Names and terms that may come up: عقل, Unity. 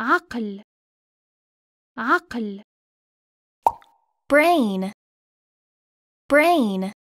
عقل عقل brain brain